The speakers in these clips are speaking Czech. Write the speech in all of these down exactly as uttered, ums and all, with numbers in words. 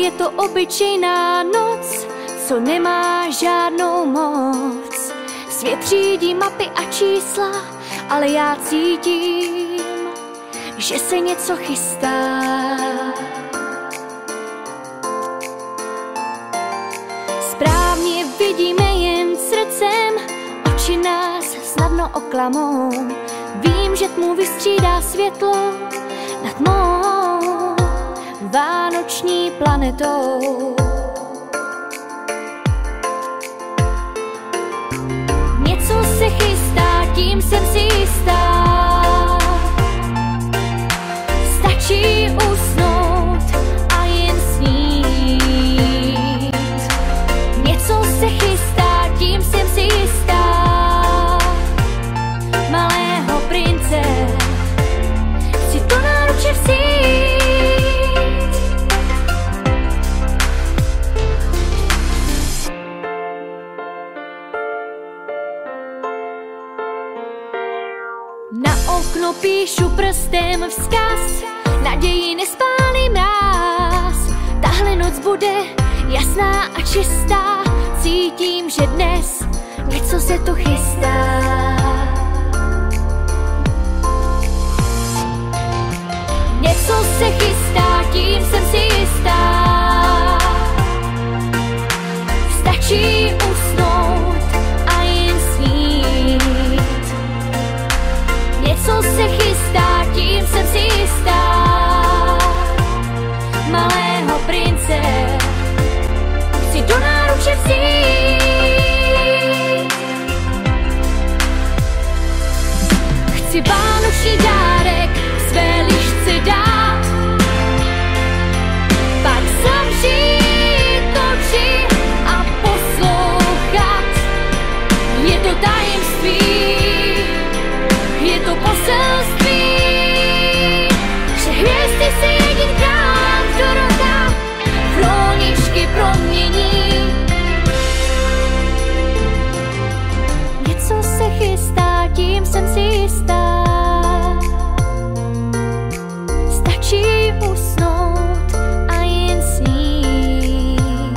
je to obyčejná noc, co nemá žádnou moc. Svět řídí mapy a čísla, ale já cítím, že se něco chystá. Správně vidíme jen srdcem, oči nás snadno oklamou. Vím, že tmu vystřídá světlo nad mou vánoční planetou. Něco se chystá, tím jsem si jistá. Stačí usnout a jen snít. Něco se chystá, tím jsem si jistá. Malého prince chci to náručí vzít. Na okno píšu prstem vzkaz, naději nespálý mráz. Tahle noc bude jasná a čistá, cítím, že dnes něco se tu chystá. Něco se chystá, tím jsem si jistá. Stačí usnout a jen snít. Něco se chystá, tím jsem si jistá. Malého prince chci do náruče vzít. Chci vánoční dárek své lišce dát, pak zavřít oči a poslouchat. Je to tajemství, je to poselství, že hvězdy se jedinkrát do roka v loničky promění. Něco se chystá, tím jsem si jistá. Stačí usnout a jen snít.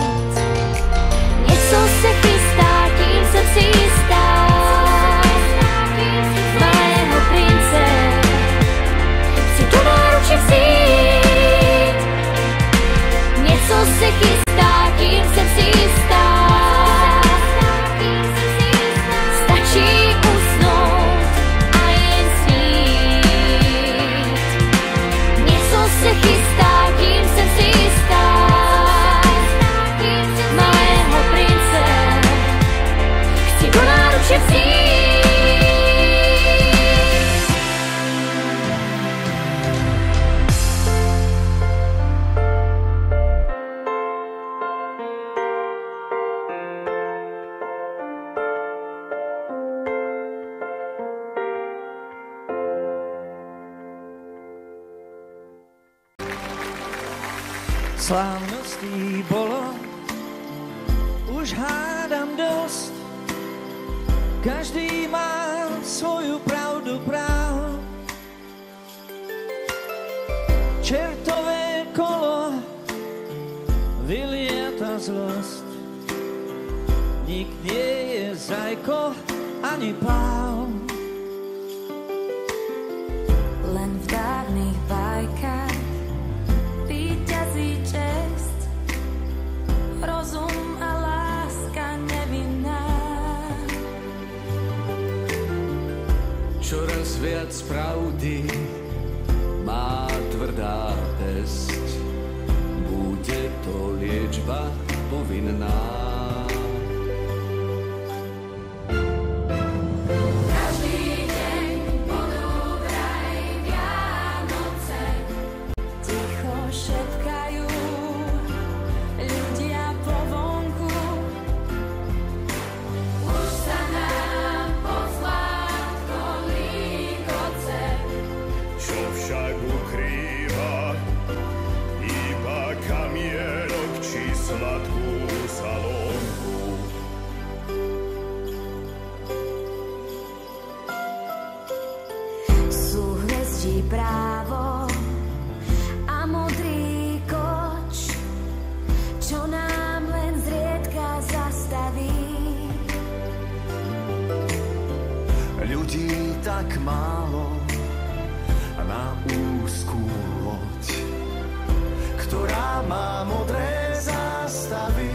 Něco se chystá, tím jsem si jistá. Malého prince chci do náruče vzít. Něco se chystá, tím jsem si jistá. Stačí usnout a jen snít. Něco se chystá, tím jsem si jistá. Malého prince chci do náruče vzít. Slavností bolo už hádam dost. Každý má svoju pravdu práv. Čertové kolo vylieta zlost. Nik nie je zajko ani páv. Len v dávnych bajkách čest, rozum a láska nevinná. Čoraz viac pravdy má tvrdá tesť. Bude to liečba povinná. Sladkú salónu. tak málo na úzkú loď, ktorá má modré zástavy.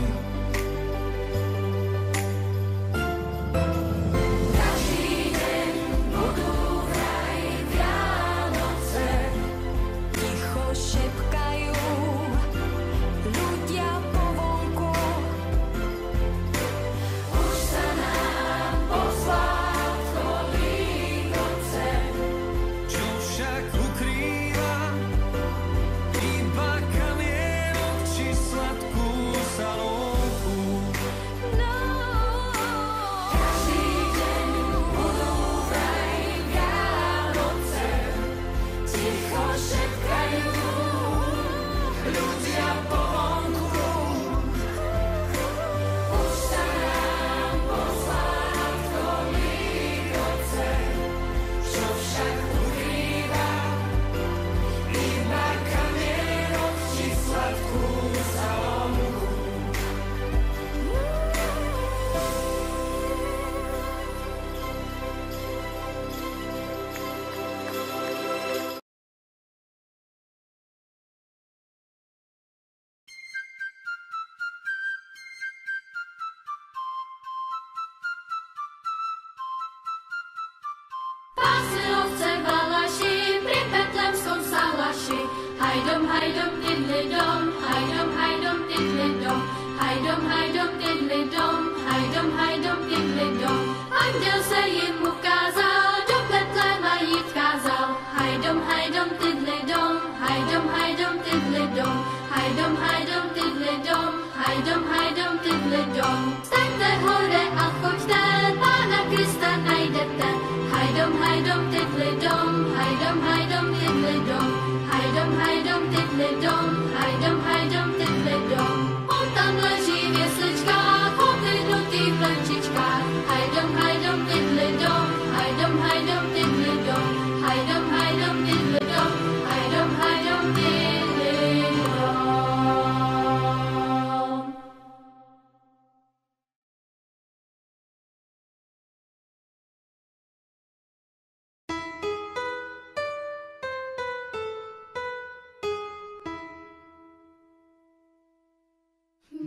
Hajdom, hajdom, diddly dom, hajdom, hajdom, diddly dom, hajdom, hajdom, diddly dom, hajdom, hajdom, diddly dom. Anděl se jim ukázal, do petle mají vkázal. Hajdom, hajdom, diddly dom, hajdom, hajdom, diddly dom, hajdom, hajdom, diddly dom, hajdom, hajdom, diddly dom. Staňte hore a choďte, Pána Krista najdete. Hajdom, hajdom, diddly dom, hajdom, hajdom, diddly dom. Hajdom, hajdom, diddly dom, hajdom, hajdom, diddly dom. On tam leží v jesličkách, odlynutý v lenčičkách. Hajdom, hajdom, diddly dom, hajdom, hajdom, diddly dom, hajdom, hajdom, diddly dom, hajdom, hajdom, diddly dom.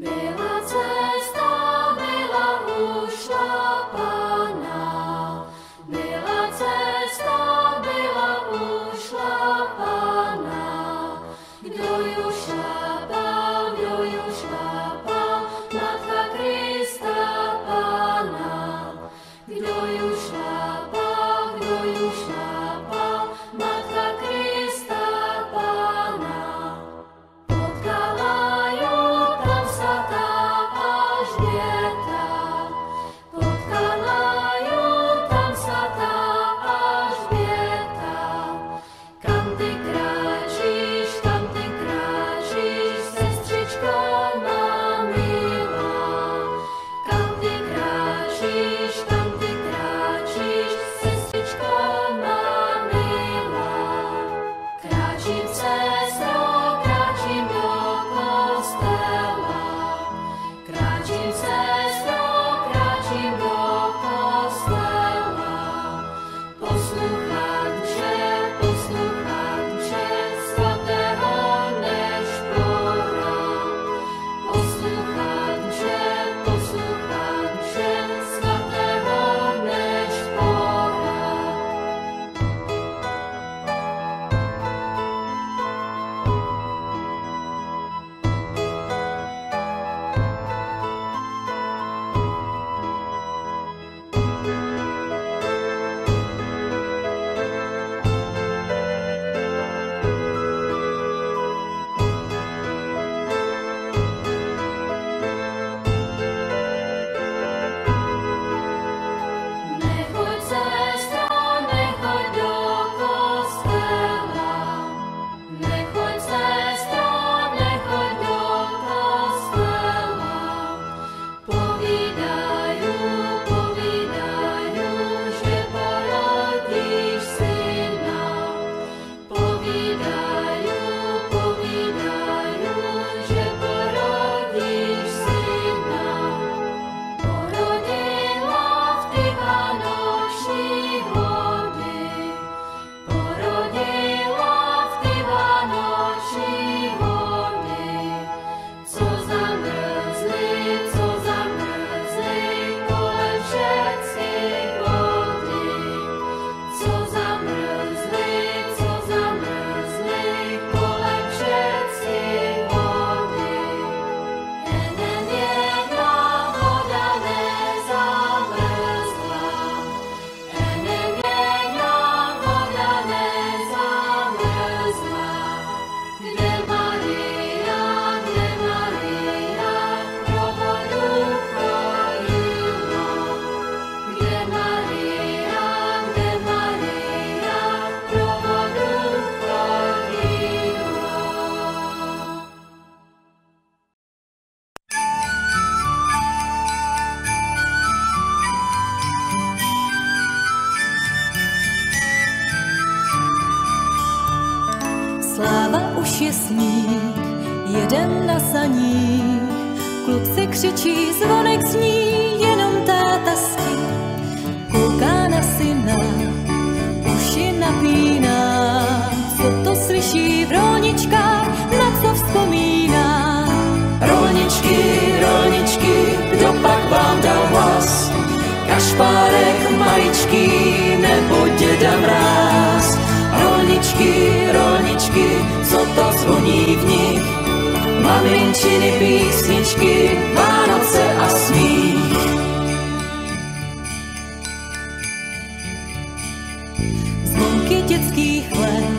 Byla cesta, byla už na Pána. Byla cesta, byla už na Pána. Kdo ju šlapal, kdo ju šlapal, matka Krista Pána. Kdo ju šlapal, kdo ju šlapal, matka Krista Pána. Potkala ju tam svatá je sníh, jeden na saních. Kluk se křičí, zvonek zní, jenom táta spí. Kouká na syna, uši napíná. Co to slyší v rolničkách, na co vzpomíná? Rolničky, rolničky, kdo pak vám dal hlas? Kašpárek maličký nebo děda Mráz? Rolničky, rolničky, co to zvoní v nich? Maminčiny písničky, Vánoce a smích. Zvonky dětských let,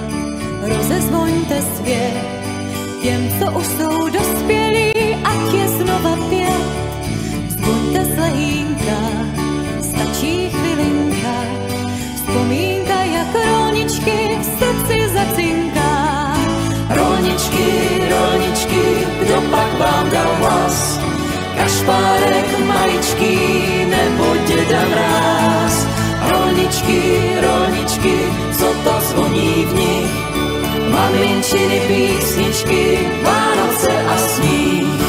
rozezvoňte svět. Těm, co už jsou dospělí, ať je znova pět. Zvoňte slehýnka, stačí chvilinka. Vzpomínka jak rolničky v srdci zacinká. Rolničky, rolničky, kdo pak vám dal hlas? Kašpárek maličký nebo děda Mráz? Rolničky, rolničky, co to zvoní v nich? Maminčiny písničky, Vánoce a sníh.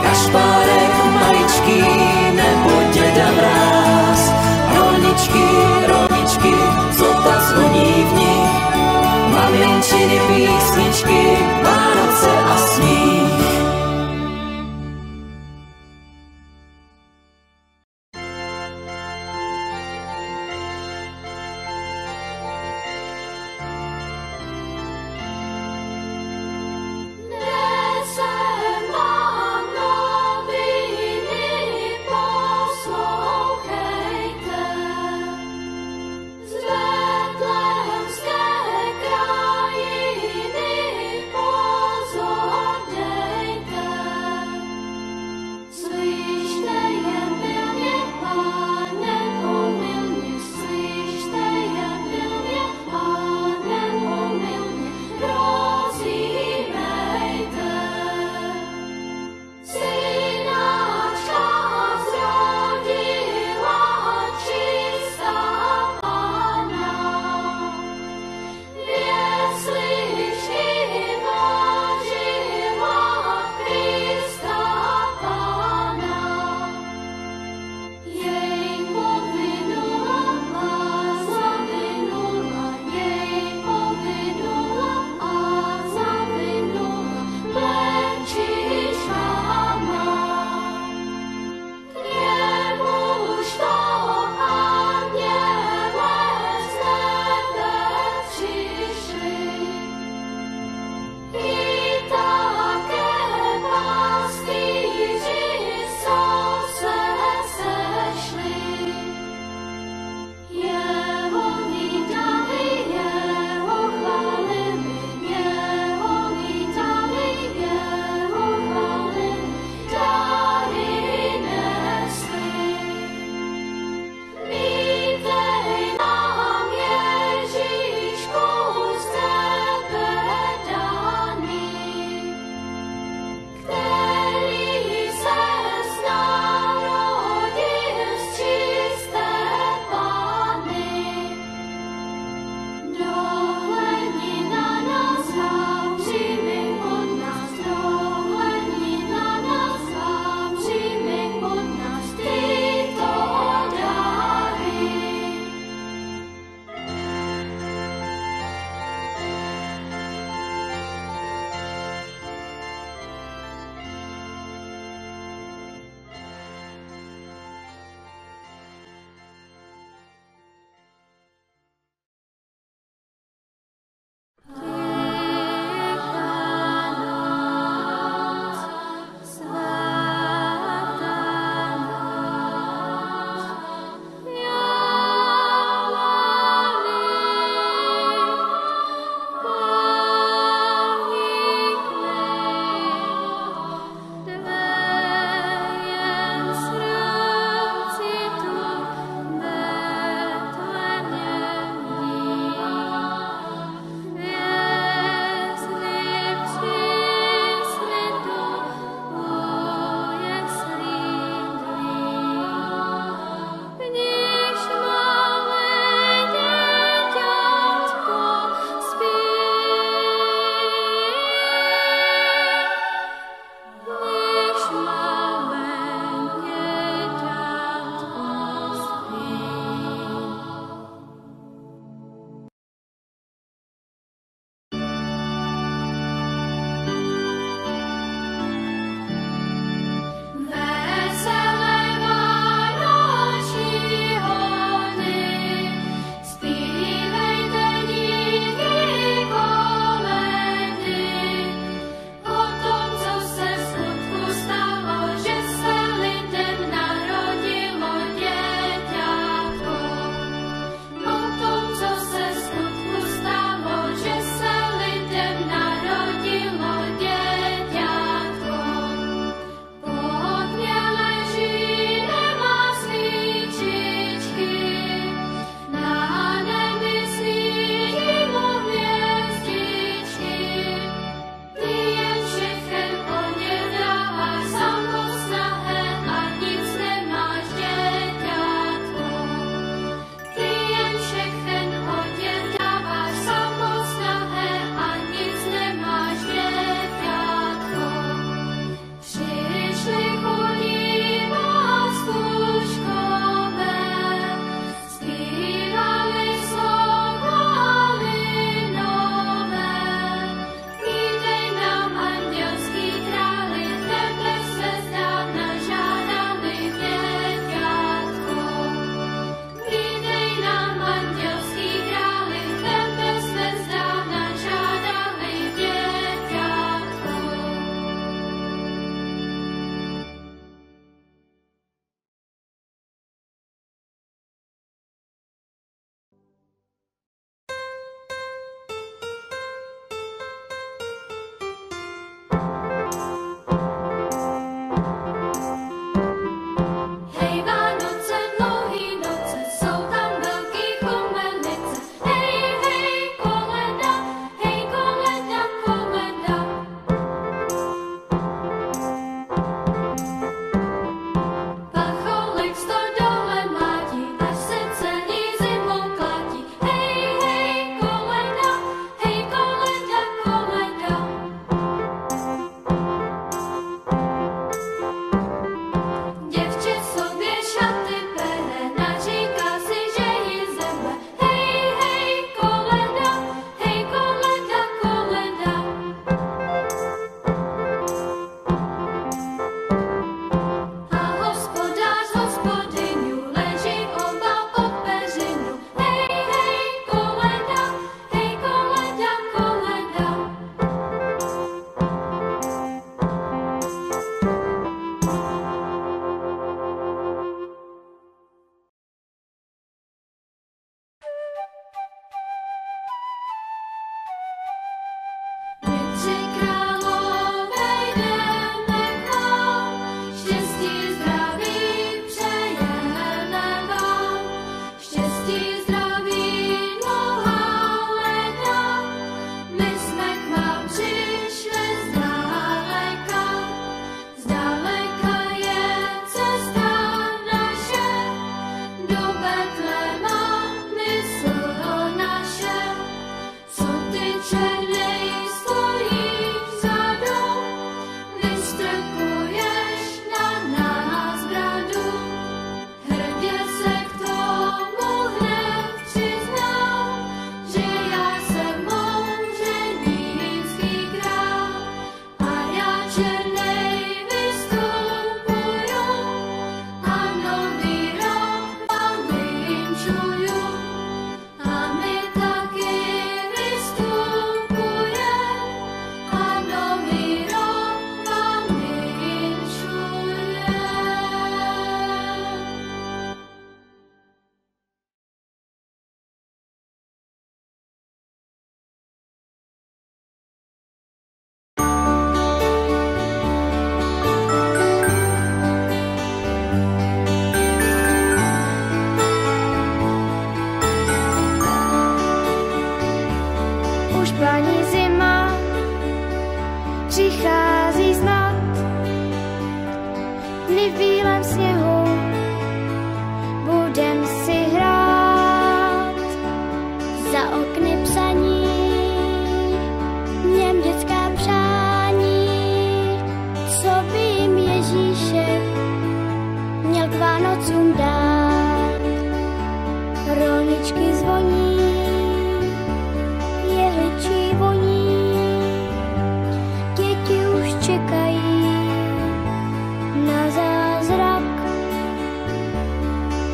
Kašpárek maličký nebo děda Mráz?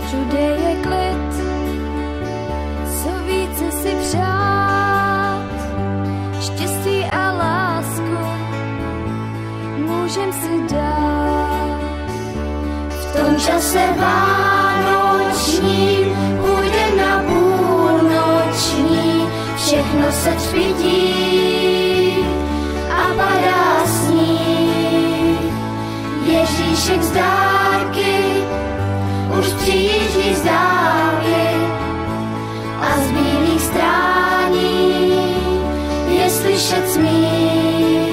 všude je klid, co více si přát, štěstí a lásku můžem si dát. V tom čase vánoční půjde na půlnoční, všechno se třpytí a padá sníh. Ježíšek z dálky už přijíždí z dálky a z bílých strání je slyšet smích.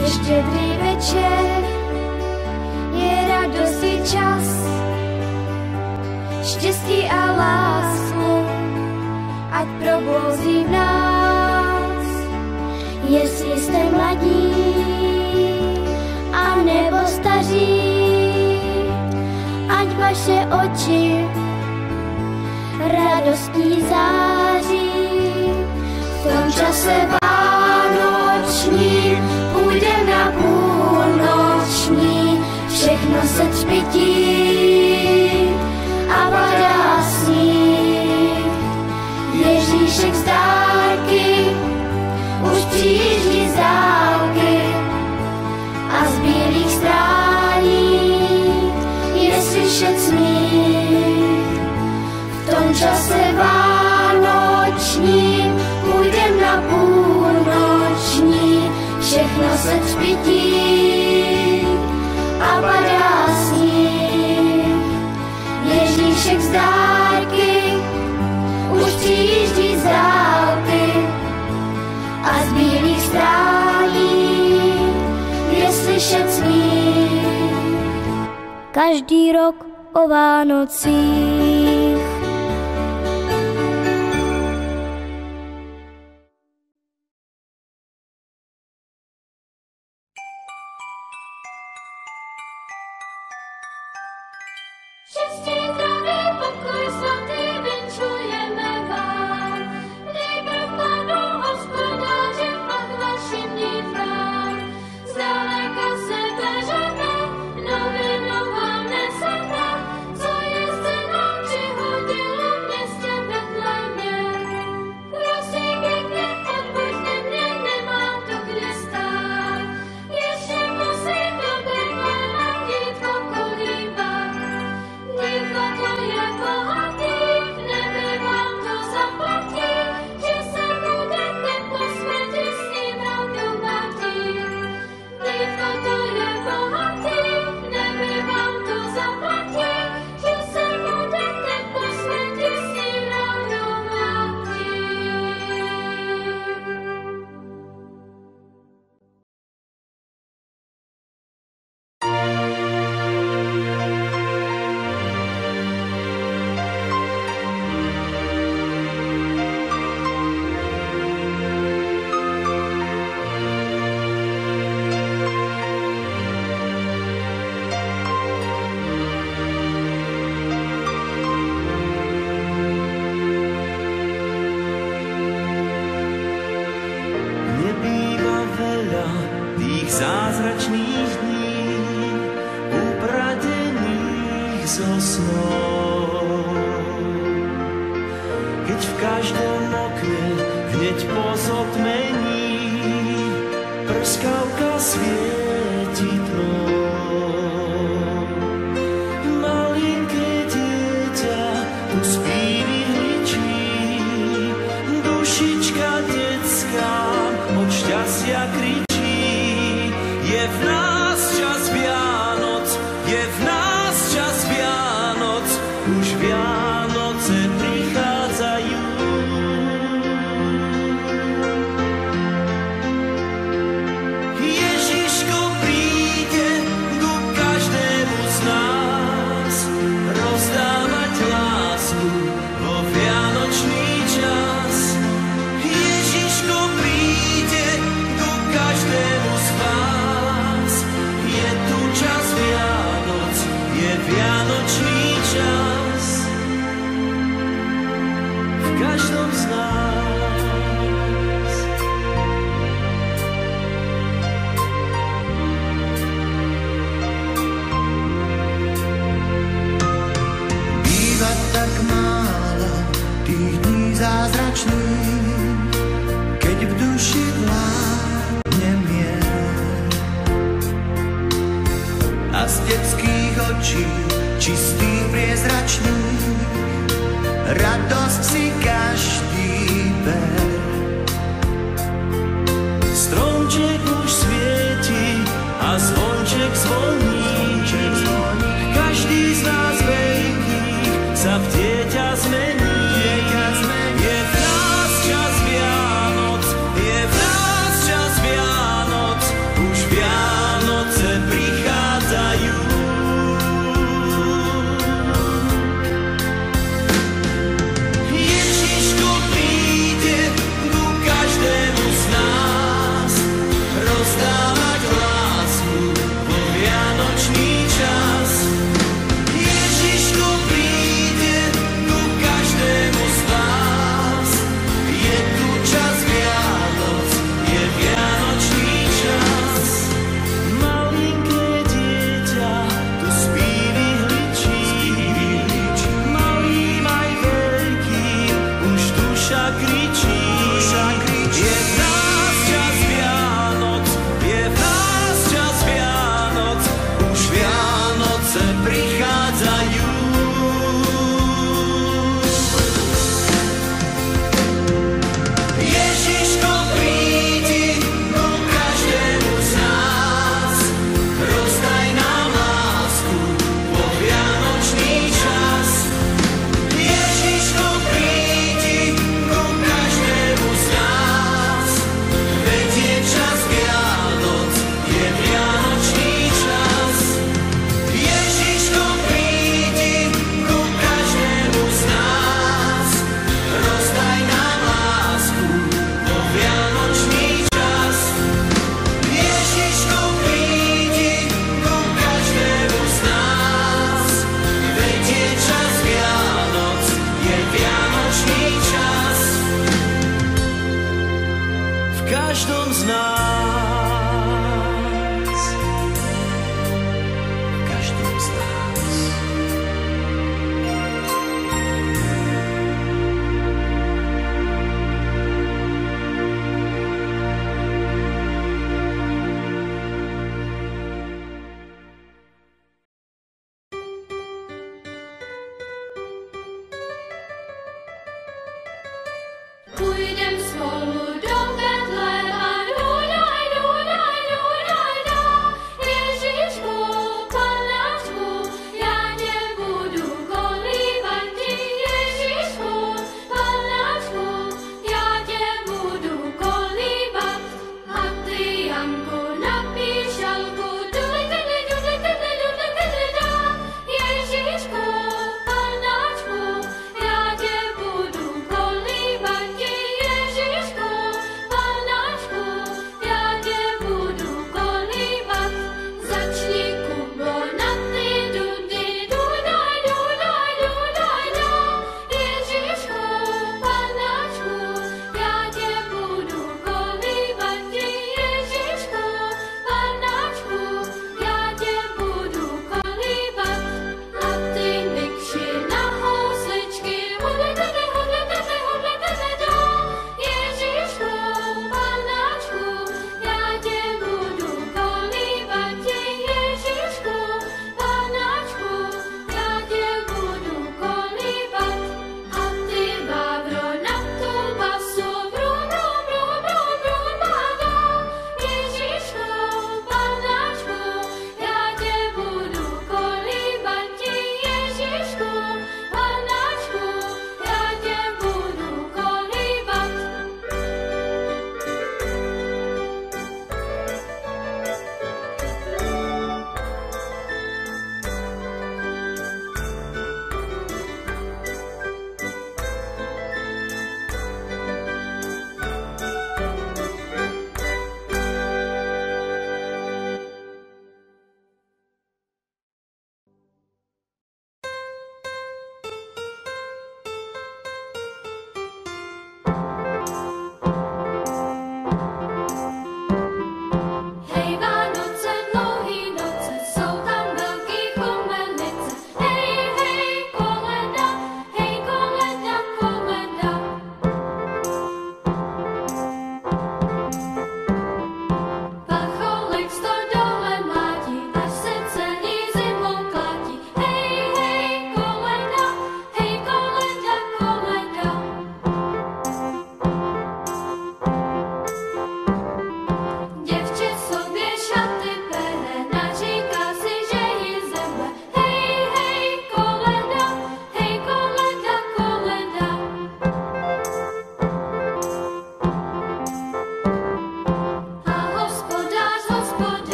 Je štědrý večer, je radosti čas, štěstí a lásku ať probouzí v nás. Jestli jste mladí a nebo staří, ať vaše oči radostí září. V tom čase vánoční půjde na půlnoční, všechno se třpytí a padá sníh. Ježíšek z dálky už přijíždí z dálky a z bílých strání je slyšet smích. V tom čase vánoční půjdem na půlnoční, všechno se třpytí a padá sníh. Ježíšek z dálky už přijíždí z dálky a z bílých strání je slyšet smích. Každý rok o Vánocích. Štěstí, zdraví, pokoj svatý vinčujeme vám. Nejprv panu hospodáři, pak vašim dívrám. Zdaleka se bežeme, novinou vám neseme, co je se nám přihodilo v městě Betlémě. Prosím pěkně, odpuďte mě, nemám to kde stát. Ještě musím do Betléma jít pokolívat. Divadlo je bohatý, neby vám to zaplatí, že se budete po smrti s ním rovnou bavit. Divadlo je bohatý, neby vám to zaplatí, že se budete po smrti s ním rovnou bavit. Nebývá veľa tých zázračných dní, upradených zo snov, keď v každom okne hneď po zotmení prskavka svieti tmou. Malinké dieťa tu spí, vyhličí dušička detská, od šťastia kričí, je v nás čas Vianoc, je v nás čas Vianoc, už Vianoce prichádzajú. Ježiško príde ku každému z nás, rozdávať lásku vo vianočný čas. Ježiško príde ku každému z vás, je tu čas Vianoc, je vianočný čas. Ježíšku,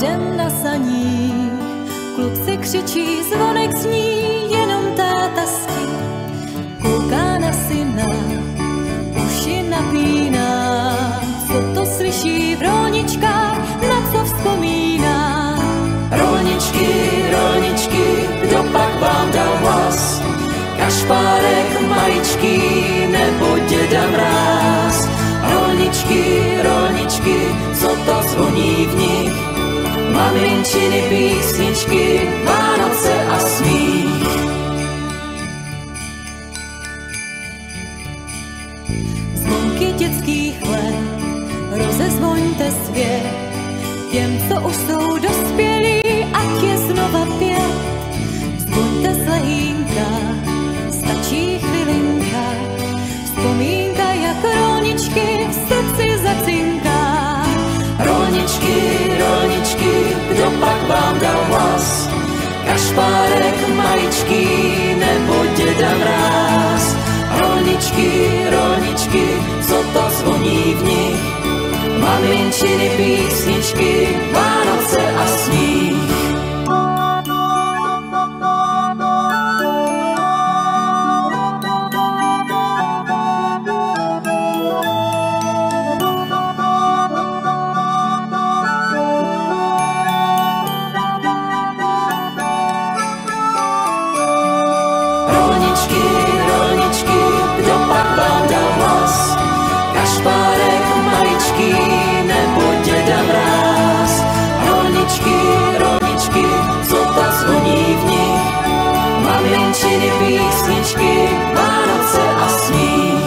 den na saní. Kluci křičí, zvonek zní, jenom táta spí. Kouká na syna, uši napíná, co to slyší v rolničkách, na co vzpomíná. Rolničky, rolničky, kdo pak vám dal hlas? Kašpárek maličký nebo děda Mráz? Rolničky, rolničky, co to zvoní v nich? Maminčiny písničky, Vánoce a smích. Zvonky dětských let, rozezvoňte svět, těm, co už jsou dospělí, ať je znova pět. Zvoňte slehýnka, stačí chvilinka, vzpomínka jak rolničky v srdci zacinká. Rolničky, rolničky, kdo pak vám dal hlas? Kašpárek maličký nebo děda Mráz? Rolničky, rolničky, co to zvoní v nich? Maminčiny písničky, Vánoce a sníh. Maminčiny písničky, Vánoce a sníh.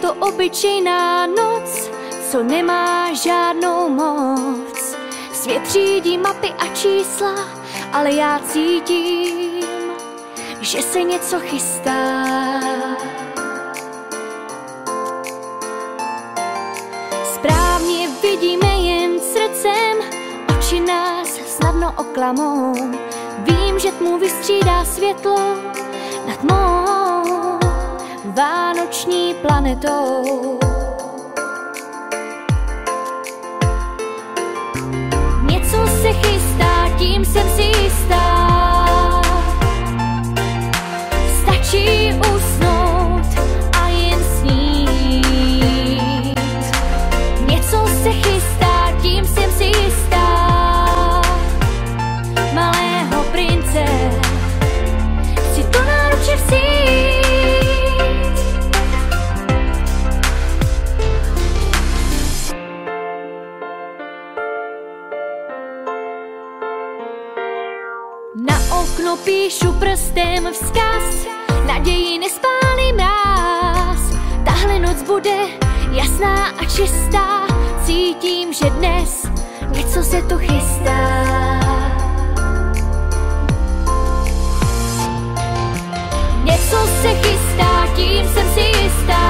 To obyčejná noc, co nemá žádnou moc. Svět řídí mapy a čísla, ale já cítím, že se něco chystá. Uvidíme jen srdcem, oči nás snadno oklamou. Vím, že tmu vystřídá světlo nad mou vánoční planetou. Něco se chystá, tím jsem si jistá. Stačí usnout a jen snít. Něco se chystá, tím jsem si jistá. Malého prince chci to náručí vzít. Na okno píšu prstem vzkaz, naději nespálý mráz. Tahle noc bude jasná a čistá. Cítím, že dnes něco se tu chystá. Něco se chystá, tím jsem si jistá.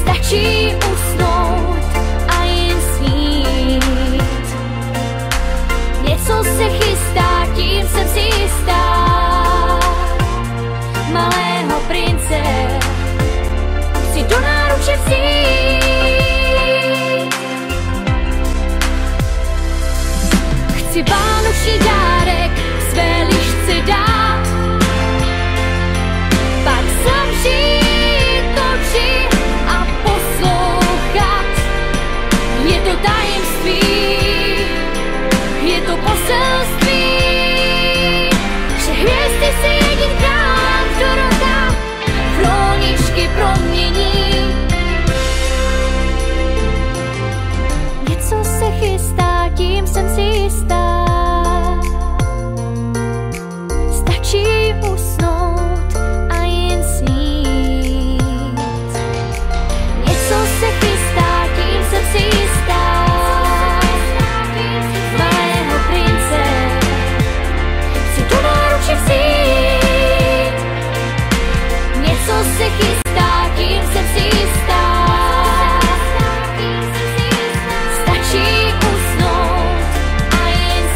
Stačí usnout a jen snít. Něco se chystá, tím jsem si jistá. Malého prince chci do náruče vzít. Chci vánoční dárek své lišce dát, pak zavřít oči a poslouchat. Je to tajemství, je to poselství, že hvězdy se jedinkrát do roka v loničky promění. Něco se chystá, tím jsem si jistá. Stačí usnout a jen snít. Něco se chystá, tím jsem si jistá. Malého prince chci do náruče vzít. Něco se chystá, tím jsem si jistá. Stačí usnout a jen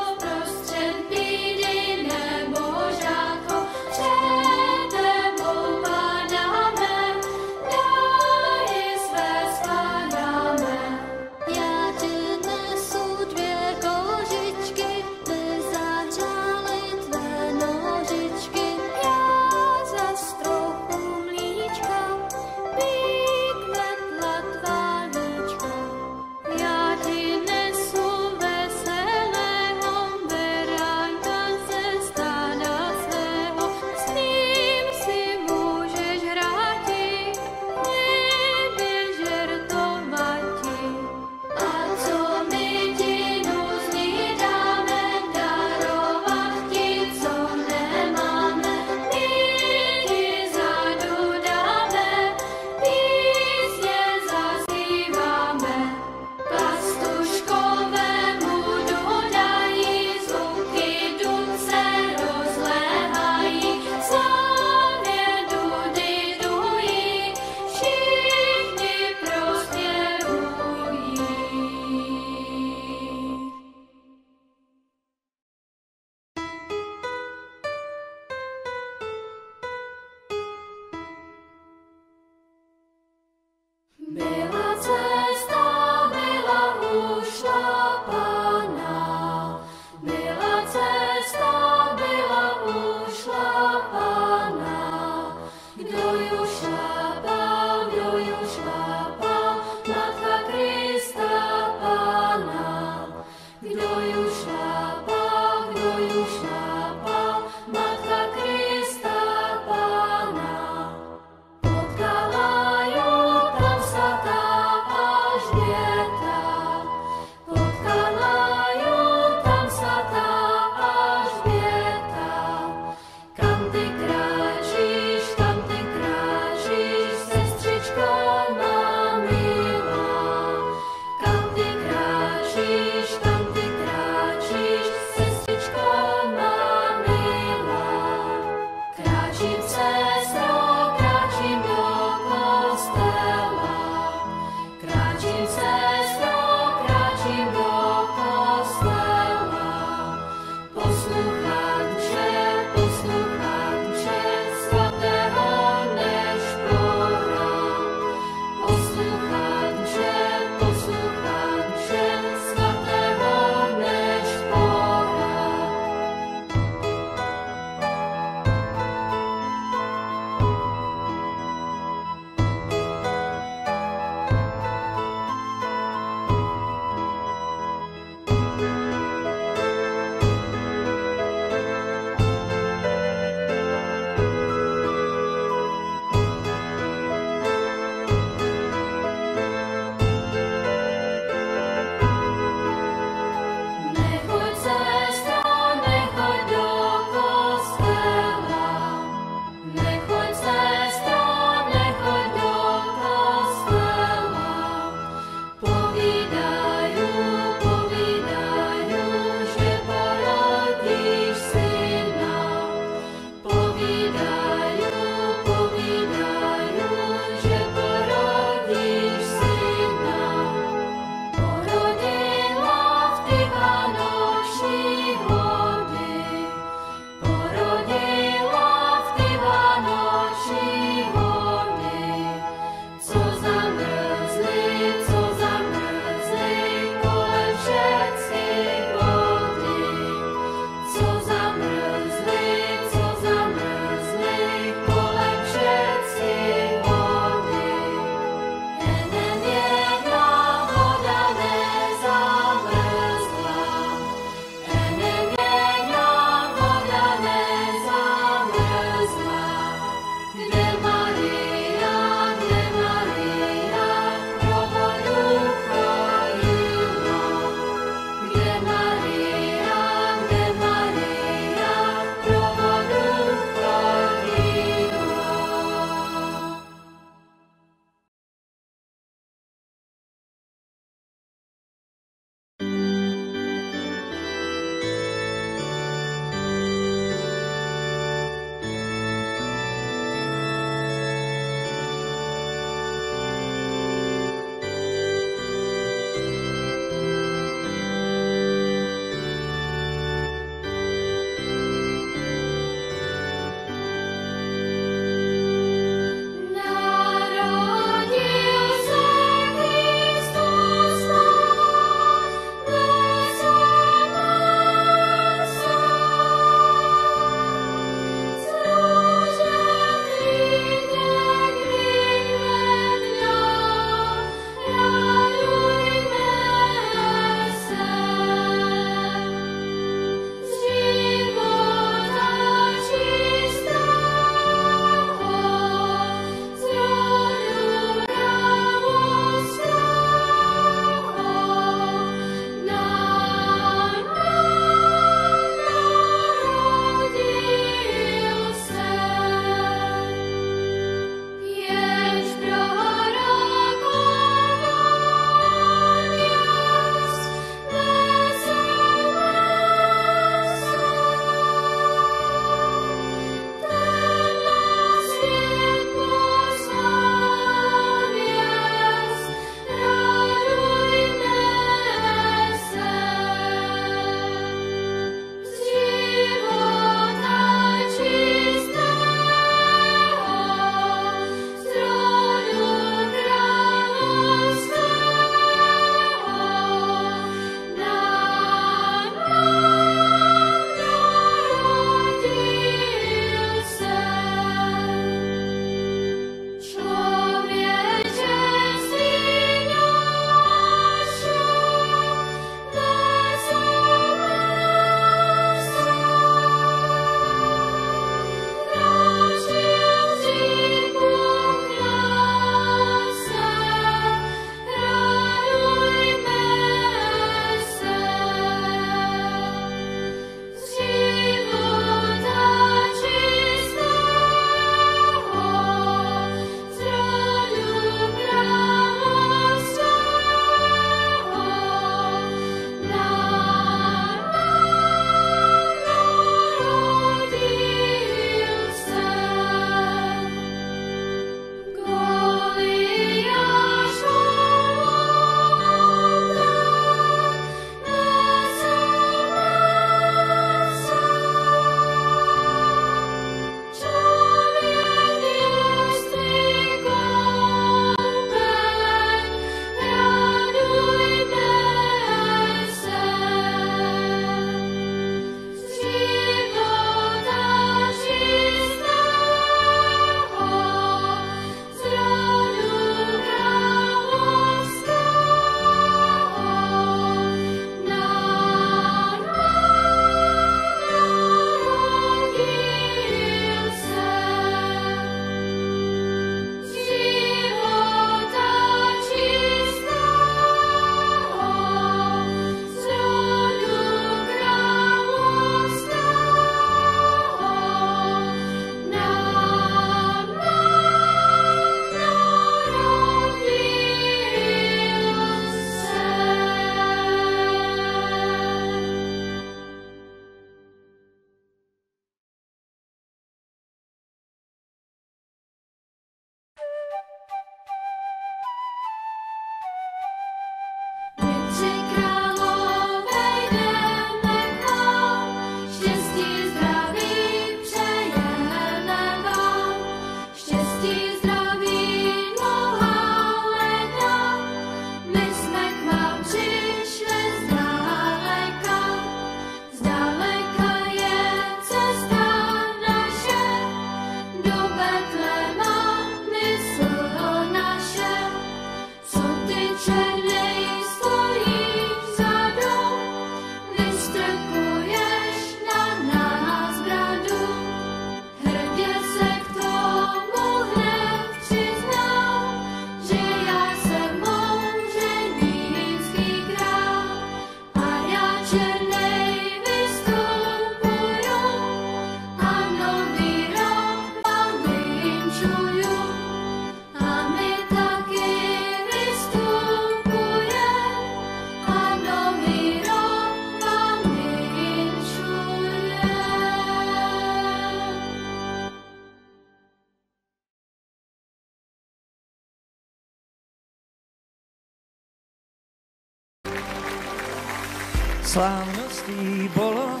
Slavností bolo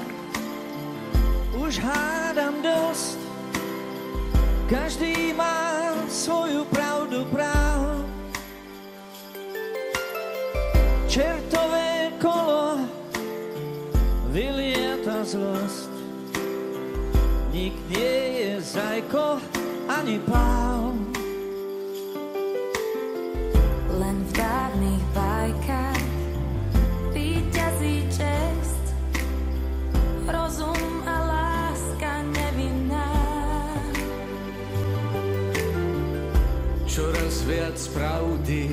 už hádám dost. Každý má svoju pravdu právo. Čertové kolo vylije ta zlost. Nik nie je zajko ani pál. Len v dávnych bajkách víťazí čest, rozum a láska nevinná. Čoraz viac pravdy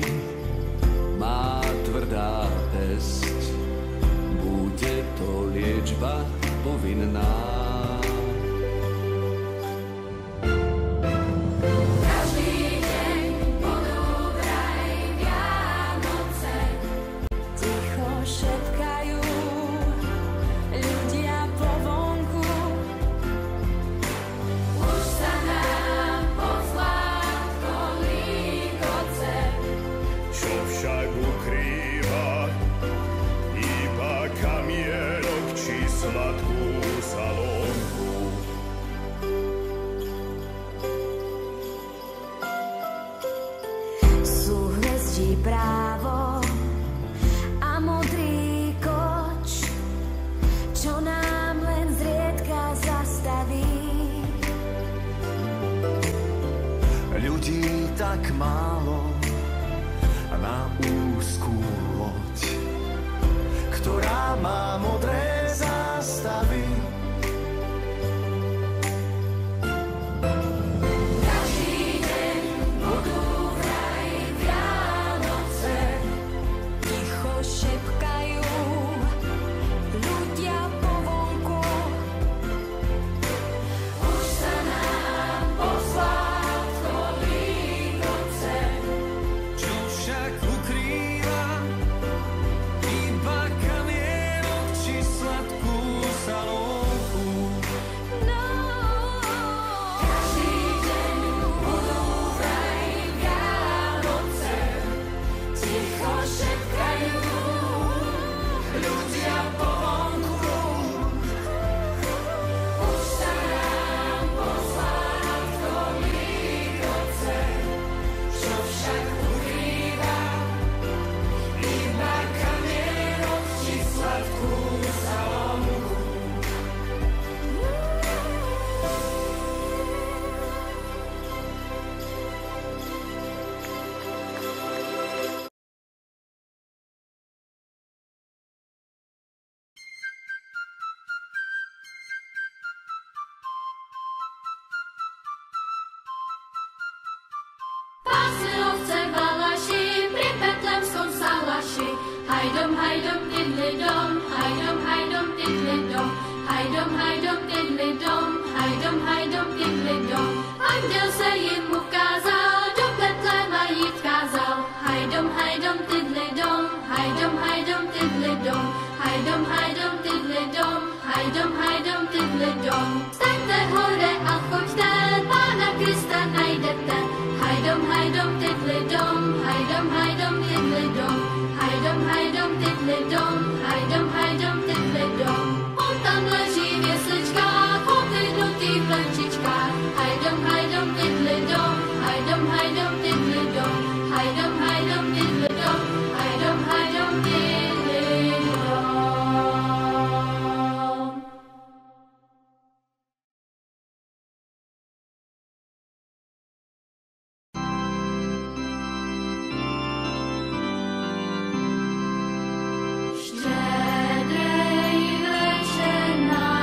má tvrdá pesť, bude to liečba povinná. Tak málo na úzkú loď, ktorá má modré zástavy. Každý deň budú v raji Vianoce, ticho šepkajú ľudia po vonku. Už sa nám poslá Hajdom, hajdom, diddly dom. Hajdom, hajdom, diddly dom. Hajdom, hajdom, diddly dom. Hajdom, hajdom, diddly dom. Anděl se jim ukázal, do Betléma jít kázal. Hajdom, hajdom, diddly dom. Hajdom, hajdom, diddly dom. Hajdom, hajdom, diddly dom. Hajdom, hajdom, diddly dom. Staňte hore a choďte, Pána Krista najdete. Hajdom, hajdom, diddly dom. Hajdom, hajdom, diddly dom. Hajdom, hajdom, diddly dom, hajdom, hajdom, diddly dom. On tam leží v jesličkách, opěhnutý v vlčičkách. Hajdom, hajdom, diddly dom, hajdom, hajdom, diddly dom. Hajdom, hajdom, diddly dom, hajdom, hajdom, diddly dom. Štědrý večer nám.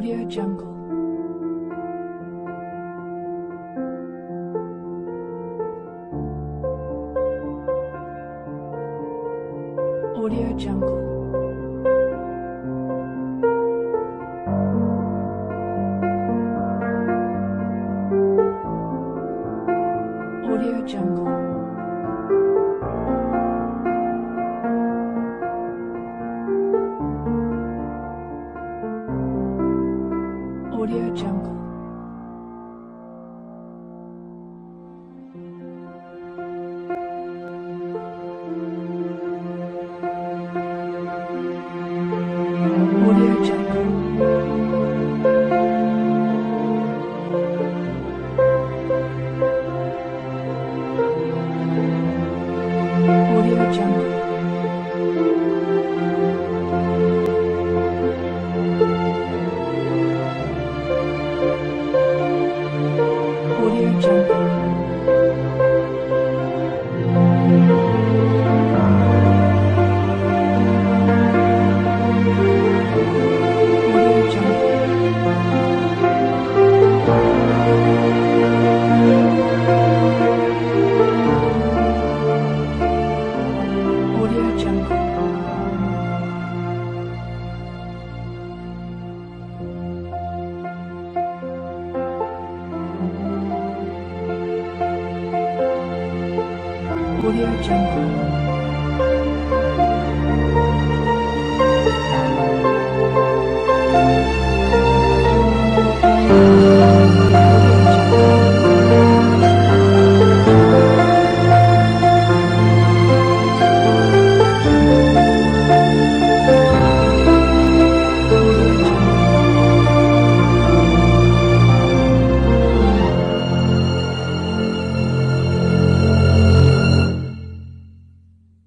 Audio Jungle. Audio Jungle. Audio Jungle. Audio Jungle. Audio Jungle. Audio Jungle. Jungle. Audio Jungle. Audio Jungle.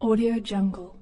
Audio Jungle.